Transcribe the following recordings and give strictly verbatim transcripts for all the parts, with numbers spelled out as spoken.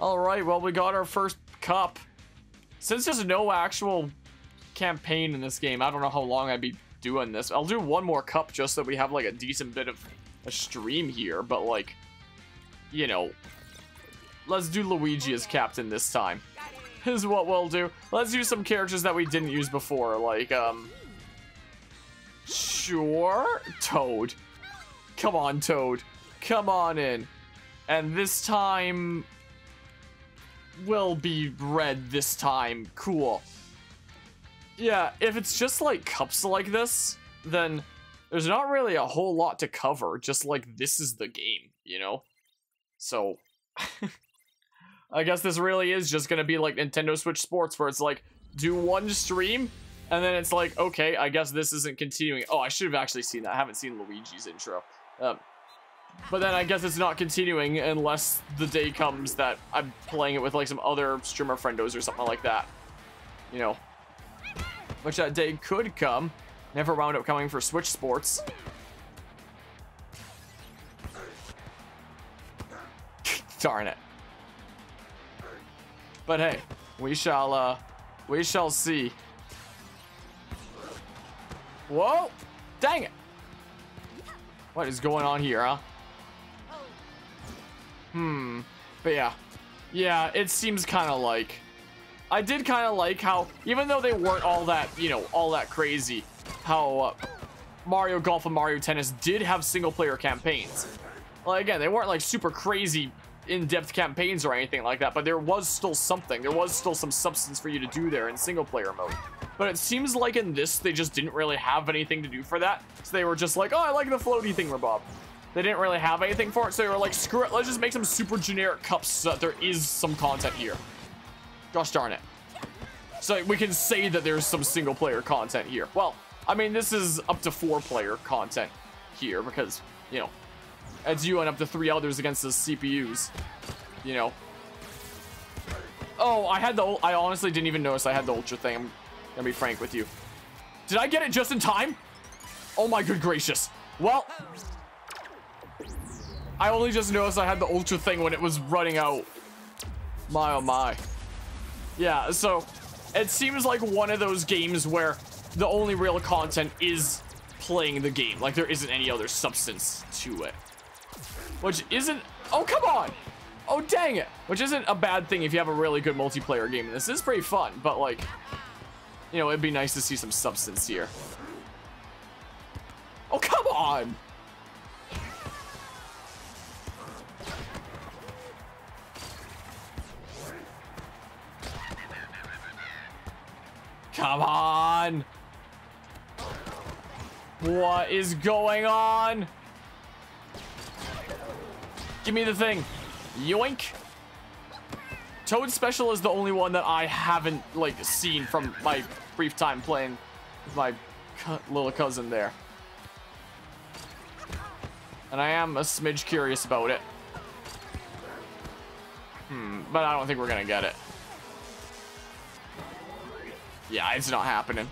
All right, well, we got our first cup. Since there's no actual campaign in this game, I don't know how long I'd be doing this. I'll do one more cup just so we have, like, a decent bit of a stream here. But, like, you know, let's do Luigi as captain this time. Is what we'll do. Let's use some characters that we didn't use before. Like, um... sure? Toad. Come on, Toad. Come on in. And this time... will be red this time. Cool. Yeah, if it's just like cups like this, then there's not really a whole lot to cover. Just like this is the game, you know? So, I guess this really is just gonna be like Nintendo Switch Sports, where it's like, do one stream, and then it's like, okay, I guess this isn't continuing. Oh, I should have actually seen that. I haven't seen Luigi's intro. Um, But then I guess it's not continuing unless the day comes that I'm playing it with like some other streamer friendos or something like that. You know. Which that day could come. Never wound up coming for Switch Sports. Darn it. But hey, we shall, uh, we shall see. Whoa! Dang it! What is going on here, huh? Hmm, but yeah, yeah, it seems kind of like, I did kind of like how, even though they weren't all that, you know, all that crazy, how uh, Mario Golf and Mario Tennis did have single player campaigns. Like, again, they weren't like super crazy in-depth campaigns or anything like that, but there was still something, there was still some substance for you to do there in single player mode. But it seems like in this, they just didn't really have anything to do for that. So they were just like, oh, I like the floaty thing, Rebob. They didn't really have anything for it, so they were like, screw it, let's just make some super generic cups so that there is some content here. Gosh darn it. So we can say that there's some single player content here. Well, I mean, this is up to four player content here because, you know, it's you and up to three others against the C P Us, you know. Oh, I had the, I honestly didn't even notice I had the ultra thing. I'm gonna be frank with you. Did I get it just in time? Oh my good gracious. Well... I only just noticed I had the ultra thing when it was running out. My oh my. Yeah, so it seems like one of those games where the only real content is playing the game. Like there isn't any other substance to it. Which isn't, oh come on. Oh dang it. Which isn't a bad thing if you have a really good multiplayer game. And this is pretty fun, but like, you know, it'd be nice to see some substance here. Oh, come on. Come on! What is going on? Give me the thing. Yoink! Toad Special is the only one that I haven't, like, seen from my brief time playing with my little cousin there. And I am a smidge curious about it. Hmm, but I don't think we're gonna get it. Yeah, it's not happening.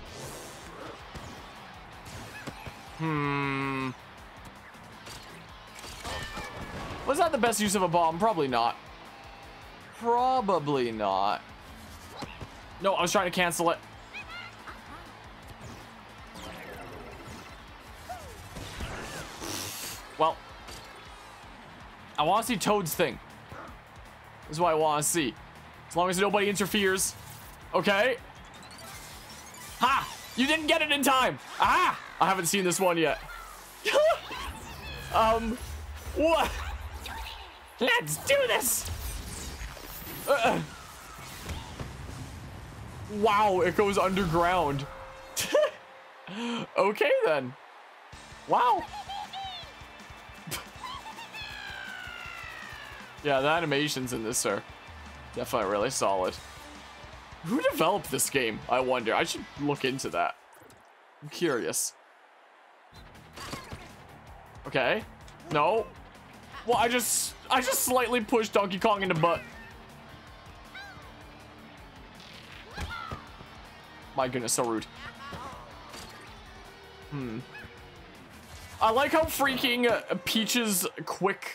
Hmm. Was that the best use of a bomb? Probably not. Probably not. No, I was trying to cancel it. Well, I want to see Toad's thing. This is what I want to see. As long as nobody interferes. Okay. Ha! You didn't get it in time! Ah! I haven't seen this one yet. um, what? Let's do this! Uh, wow, it goes underground. Okay then. Wow. Yeah, the animations in this are definitely really solid. Who developed this game? I wonder. I should look into that. I'm curious. Okay. No. Well, I just... I just slightly pushed Donkey Kong in the butt. My goodness, so rude. Hmm. I like how freaking Peach's quick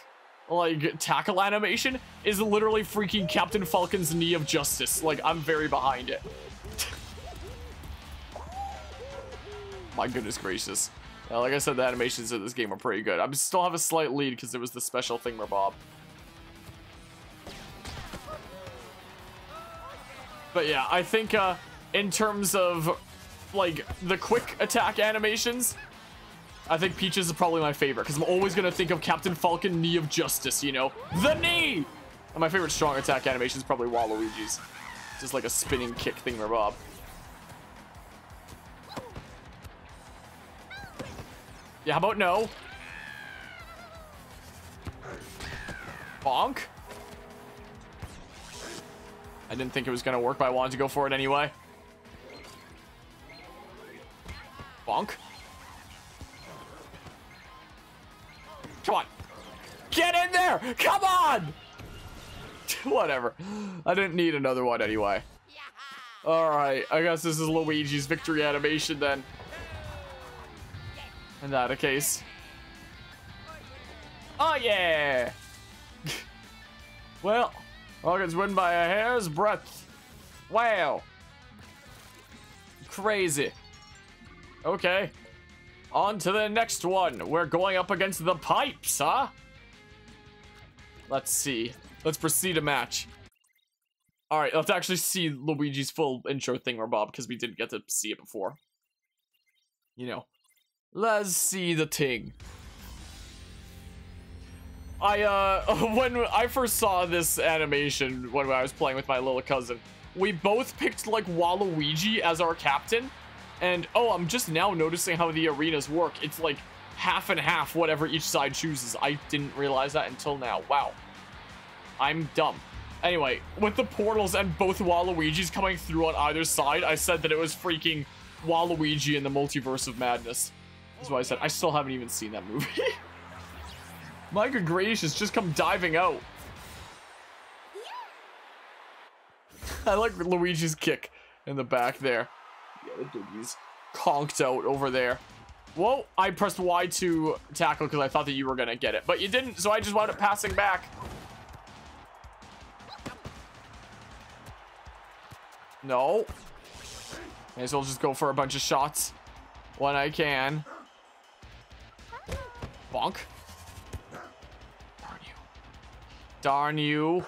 like tackle animation is literally freaking Captain Falcon's Knee of Justice. Like, I'm very behind it. My goodness gracious. Yeah, like I said, the animations of this game are pretty good. I still have a slight lead because it was the special thingamabob. But yeah, I think uh, in terms of like the quick attack animations, I think Peaches is probably my favorite because I'm always going to think of Captain Falcon Knee of Justice, you know, the knee. And my favorite strong attack animation is probably Waluigi's. Just like a spinning kick thingamabob. Yeah, how about no? Bonk. I didn't think it was gonna work, but I wanted to go for it anyway. Bonk. Come on. Get in there! Come on! Whatever. I didn't need another one anyway. Alright, I guess this is Luigi's victory animation then. In that case. Oh yeah! Well, Logan's win by a hair's breadth. Wow. Crazy. Okay. On to the next one. We're going up against the pipes, huh? Let's see. Let's proceed a match. Alright, let's actually see Luigi's full intro thingamabob because we didn't get to see it before. You know. Let's see the thing. I, uh, when I first saw this animation when I was playing with my little cousin, we both picked, like, Waluigi as our captain. And, oh, I'm just now noticing how the arenas work. It's, like, half and half whatever each side chooses. I didn't realize that until now. Wow. I'm dumb. Anyway, with the portals and both Waluigis coming through on either side, I said that it was freaking Waluigi in the Multiverse of Madness. That's why I said I still haven't even seen that movie. My good gracious, just come diving out. I like Luigi's kick in the back there. Yeah, the doggies conked out over there. Whoa, I pressed Y to tackle because I thought that you were gonna get it, but you didn't, so I just wound up passing back. No. May as well just go for a bunch of shots when I can. Bonk. Darn you. Darn you.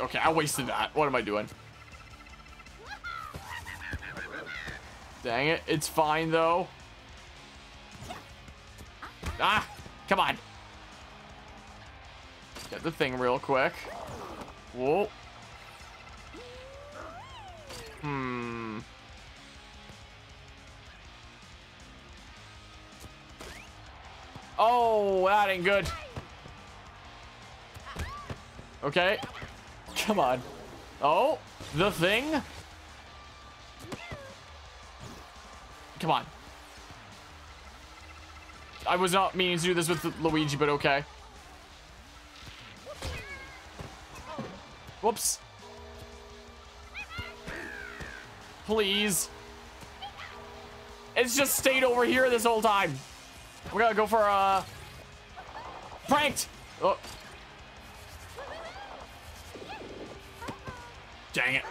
Okay, I wasted that. What am I doing? Dang it. It's fine, though. Ah, come on. Get the thing real quick. Whoa. Hmm. Oh, that ain't good. Okay. Come on. Oh, the thing. Come on. I was not meaning to do this with Luigi, but okay. Whoops. Please. It's just stayed over here this whole time. We're gonna go for a... Pranked! Oh. Dang it.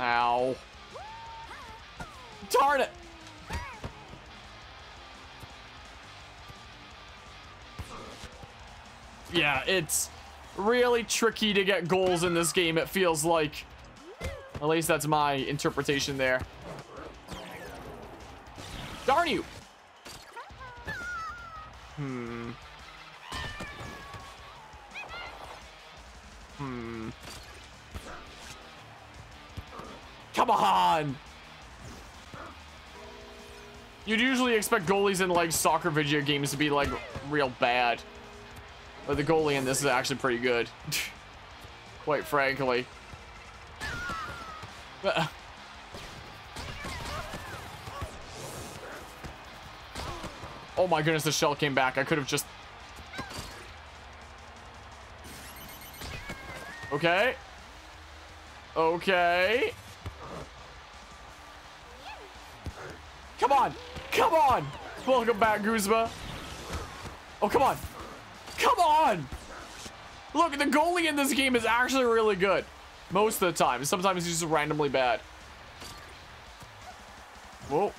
Ow. Darn it! Yeah, it's really tricky to get goals in this game, it feels like. At least that's my interpretation there. Darn you! Hmm. Hmm. Come on! You'd usually expect goalies in, like, soccer video games to be, like, real bad. But the goalie in this is actually pretty good. Quite frankly. Uh, oh my goodness, the shell came back. I could have just... Okay. Okay. Come on. Come on. Welcome back, Guzma. Oh, come on. Come on. Look, the goalie in this game is actually really good. Most of the time. Sometimes he's just randomly bad. Whoa.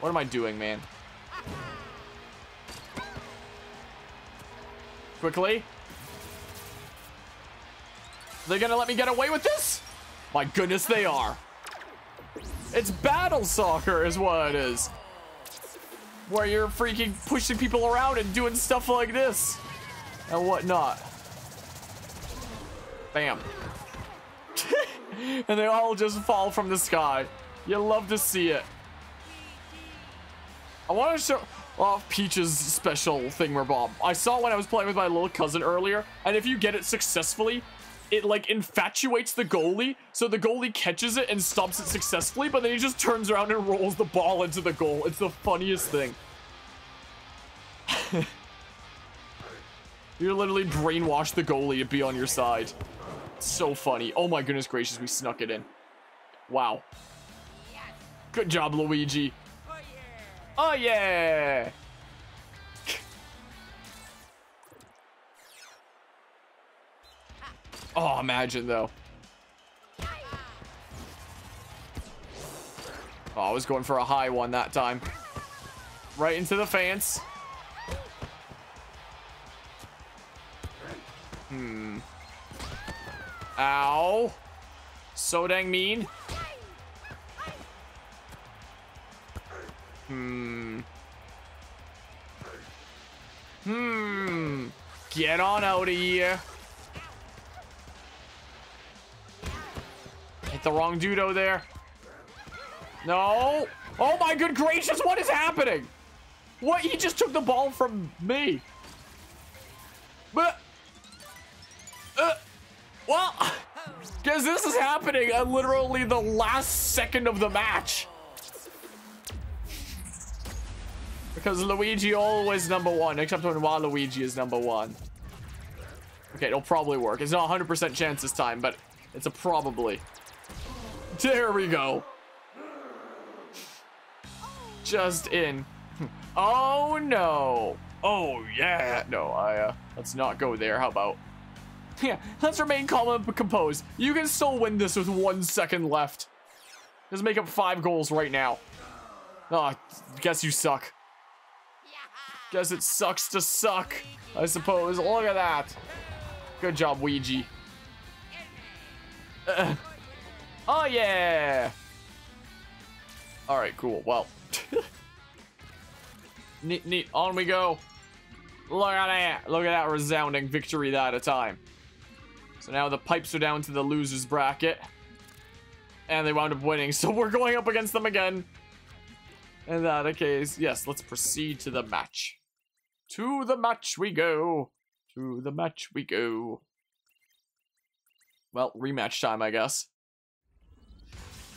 What am I doing, man? Quickly. They're gonna let me get away with this? My goodness, they are. It's battle soccer is what it is. Where you're freaking pushing people around and doing stuff like this. And whatnot. Bam. And they all just fall from the sky. You love to see it. I want to show off Peach's special thingamabob. I saw when I was playing with my little cousin earlier. And if you get it successfully, it like infatuates the goalie. So the goalie catches it and stops it successfully. But then he just turns around and rolls the ball into the goal. It's the funniest thing. You literally brainwash the goalie to be on your side. It's so funny. Oh my goodness gracious, we snuck it in. Wow. Good job, Luigi. Oh, yeah. Oh, imagine, though. Oh, I was going for a high one that time. Right into the fence. Hmm. Ow. So dang mean. Hmm. Hmm. Get on out of here. Hit the wrong dudo there. No. Oh my good gracious, what is happening? What? He just took the ball from me. But. Uh, well, because this is happening at literally the last second of the match. Because Luigi always number one, except when Waluigi is number one. Okay, it'll probably work. It's not one hundred percent chance this time, but it's a probably. There we go. Just in. Oh, no. Oh, yeah. No, I, uh, let's not go there. How about? Yeah, let's remain calm and composed. You can still win this with one second left. Just make up five goals right now. Oh, I guess you suck. Guess it sucks to suck, I suppose. Look at that. Good job, Ouija. Uh, oh, yeah. All right, cool. Well, neat, neat. On we go. Look at that. Look at that resounding victory that a time. So now the pipes are down to the losers bracket. And they wound up winning. So we're going up against them again. In that case, yes, let's proceed to the match. To the match we go. To the match we go. Well, rematch time, I guess.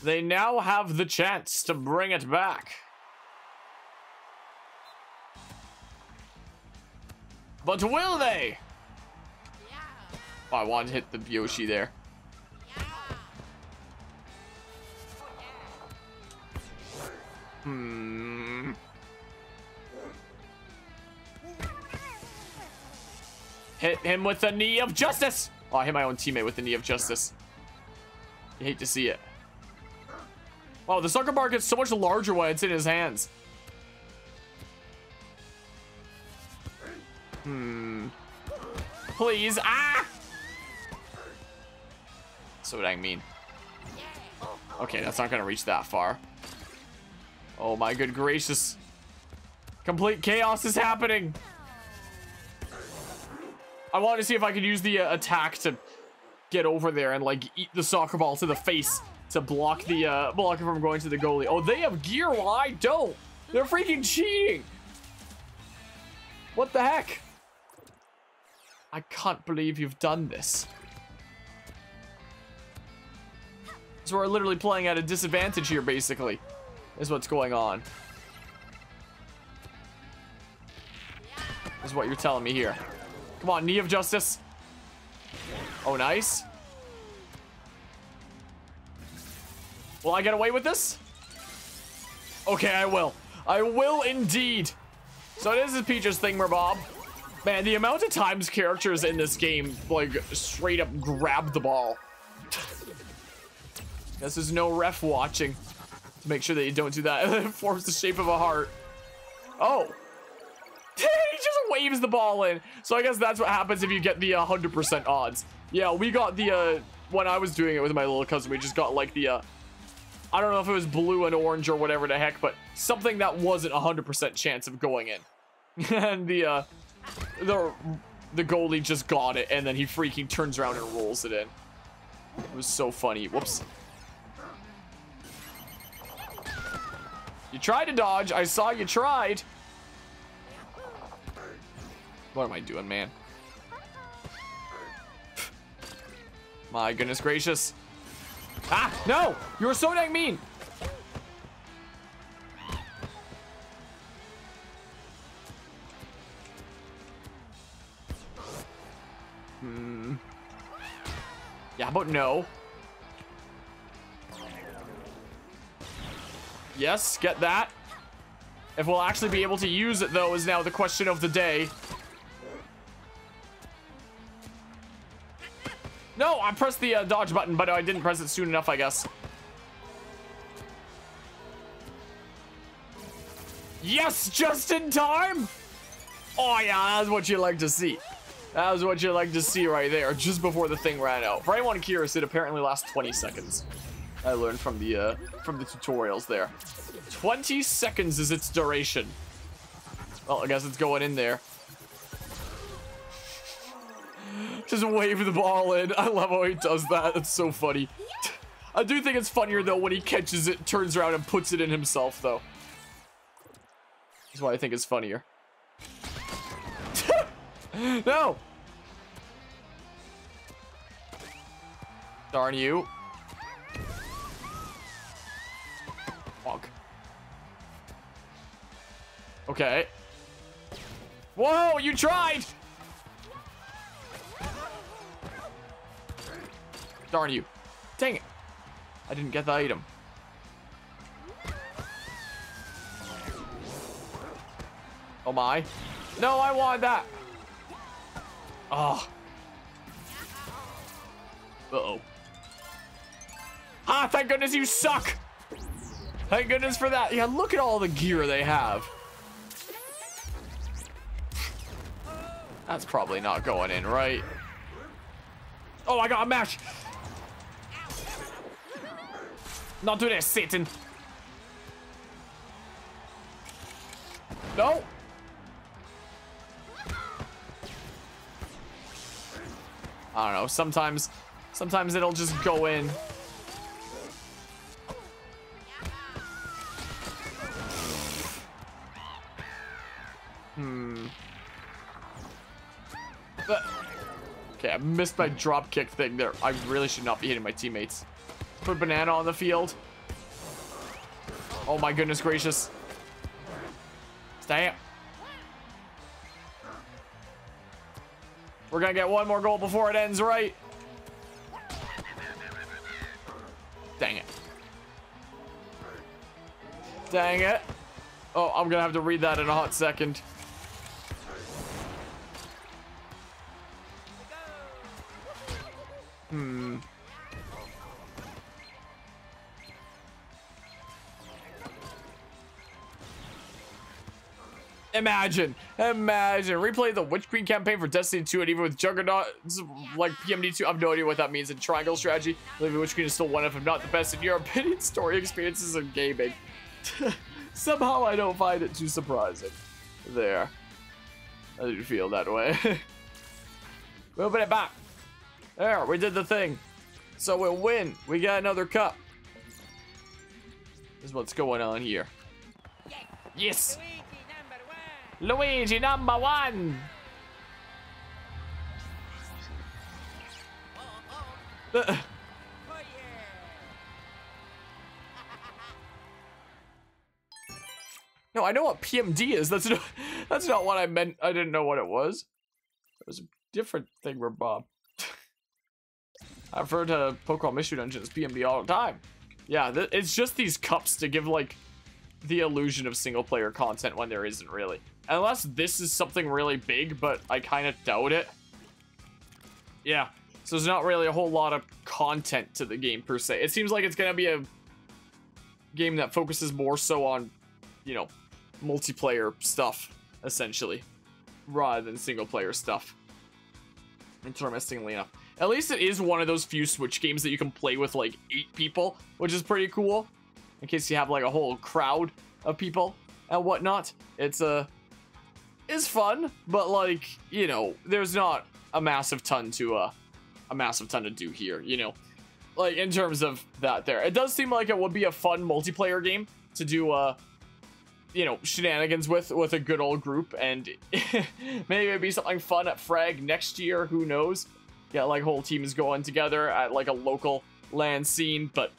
They now have the chance to bring it back. But will they? Yeah. Oh, I wanted to hit the Yoshi there. Hmm. Hit him with the knee of justice. Oh, I hit my own teammate with the knee of justice. You hate to see it. Wow, the soccer bar gets so much larger when it's in his hands. Hmm. Please. Ah. So dang mean. Okay, that's not gonna reach that far. Oh my good gracious. Complete chaos is happening. I wanted to see if I could use the uh, attack to get over there and like eat the soccer ball to the face to block the uh, block it from going to the goalie. Oh, they have gear while I don't. They're freaking cheating. What the heck? I can't believe you've done this. So we're literally playing at a disadvantage here basically. Is what's going on. Is what you're telling me here. Come on, knee of justice. Oh, nice. Will I get away with this? Okay, I will. I will indeed. So this is Peach's thingamabob. Man, the amount of times characters in this game, like, straight up grab the ball. This is no ref watching. To make sure that you don't do that. It forms the shape of a heart. Oh. He just waves the ball in. So I guess that's what happens if you get the one hundred percent odds. Yeah, we got the, uh, when I was doing it with my little cousin, we just got, like, the, uh, I don't know if it was blue and orange or whatever the heck, but something that wasn't one hundred percent chance of going in. And the, uh, the the goalie just got it, and then he freaking turns around and rolls it in. It was so funny. Whoops. You tried to dodge. I saw you tried. What am I doing, man? My goodness gracious. Ah, no! You were so dang mean! Hmm. Yeah, how about no? Yes, get that. If we'll actually be able to use it, though, is now the question of the day. No, I pressed the uh, dodge button, but I didn't press it soon enough, I guess. Yes, just in time. Oh, yeah, that's what you like to see. That was what you like to see right there, just before the thing ran out. For anyone curious, it apparently lasts twenty seconds. I learned from the uh, from the tutorials there. twenty seconds is its duration. Well, I guess it's going in there. Just wave the ball in. I love how he does that. It's so funny. I do think it's funnier, though, when he catches it, turns around, and puts it in himself, though. That's why I think it's funnier. No! Darn you. Fuck. Okay. Whoa, you tried! Darn you. Dang it. I didn't get the item. Oh my. No, I want that. Oh. Uh-oh. Ah, thank goodness you suck. Thank goodness for that. Yeah, look at all the gear they have. That's probably not going in, right? Oh, I got a match. Not doing this, Satan. No. I don't know, sometimes sometimes it'll just go in. Hmm. But, okay, I missed my drop kick thing there. I really should not be hitting my teammates. Put banana on the field. Oh my goodness gracious. Stay up. We're gonna get one more goal before it ends, right? Dang it. Dang it. Oh, I'm gonna have to read that in a hot second. Hmm. Imagine, imagine, replay the Witch Queen campaign for Destiny two, and even with Juggernaut, like P M D two, I have no idea what that means in Triangle Strategy. Believe Witch Queen is still one of, if not the best, in your opinion, story experiences in gaming. Somehow I don't find it too surprising. There. I didn't feel that way. Moving it back. There, we did the thing. So we'll win. We got another cup. This is what's going on here. Yes! Luigi number one. Uh, oh yeah. No, I know what P M D is. That's not, that's not what I meant. I didn't know what it was. It was a different thing, where Bob. I've heard uh, Pokemon Mystery Dungeons P M D all the time. Yeah, it's just these cups to give like the illusion of single-player content when there isn't really. Unless this is something really big, but I kind of doubt it. Yeah, so there's not really a whole lot of content to the game, per se. It seems like it's going to be a game that focuses more so on, you know, multiplayer stuff, essentially, rather than single-player stuff. Interestingly enough. At least it is one of those few Switch games that you can play with, like, eight people, which is pretty cool. In case you have, like, a whole crowd of people and whatnot. It's, uh, it's fun, but, like, you know, there's not a massive ton to, uh, a massive ton to do here, you know. Like, in terms of that there. It does seem like it would be a fun multiplayer game to do, uh, you know, shenanigans with, with a good old group, and maybe it'd be something fun at Frag next year, who knows. Yeah, like, whole team is going together at, like, a local LAN scene, but,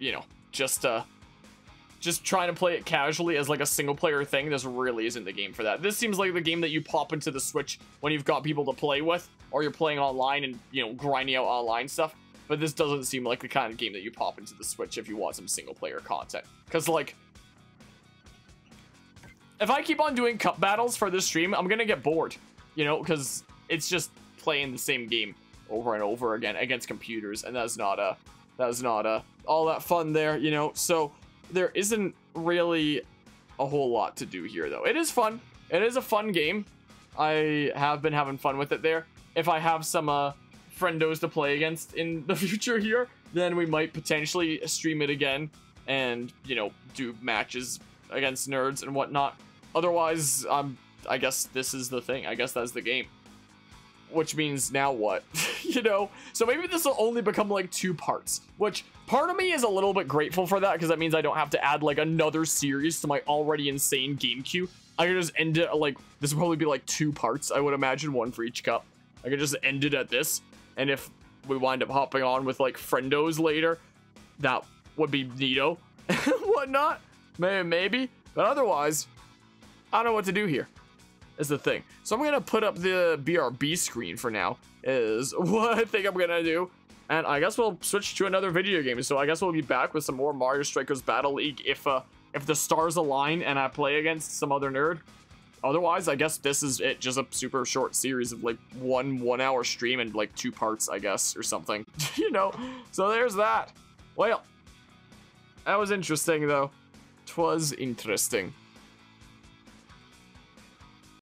you know, just, uh, just trying to play it casually as, like, a single-player thing, this really isn't the game for that. This seems like the game that you pop into the Switch when you've got people to play with, or you're playing online and, you know, grinding out online stuff, but this doesn't seem like the kind of game that you pop into the Switch if you want some single-player content. Because, like, if I keep on doing cup battles for this stream, I'm gonna get bored, you know, because it's just playing the same game over and over again against computers, and that's not a that's not a all that fun there, you know. So there isn't really a whole lot to do here, though. It is fun. It is a fun game. I have been having fun with it there. If I have some uh friendos to play against in the future here, then we might potentially stream it again and, you know, do matches against nerds and whatnot. Otherwise, um I guess this is the thing. I guess that's the game. Which means, now what? You know? So maybe this will only become, like, two parts. Which, part of me is a little bit grateful for that, because that means I don't have to add, like, another series to my already insane game queue. I could just end it, like, this would probably be, like, two parts, I would imagine, one for each cup. I could just end it at this, and if we wind up hopping on with, like, friendos later, that would be neato and whatnot. Maybe, maybe. But otherwise, I don't know what to do here. Is the thing. So I'm gonna put up the B R B screen for now, is what I think I'm gonna do. And I guess we'll switch to another video game. So I guess we'll be back with some more Mario Strikers Battle League if uh, if the stars align and I play against some other nerd. Otherwise, I guess this is it. Just a super short series of, like, one one hour stream and, like, two parts, I guess, or something. You know? So there's that. Well, that was interesting, though. 'Twas interesting.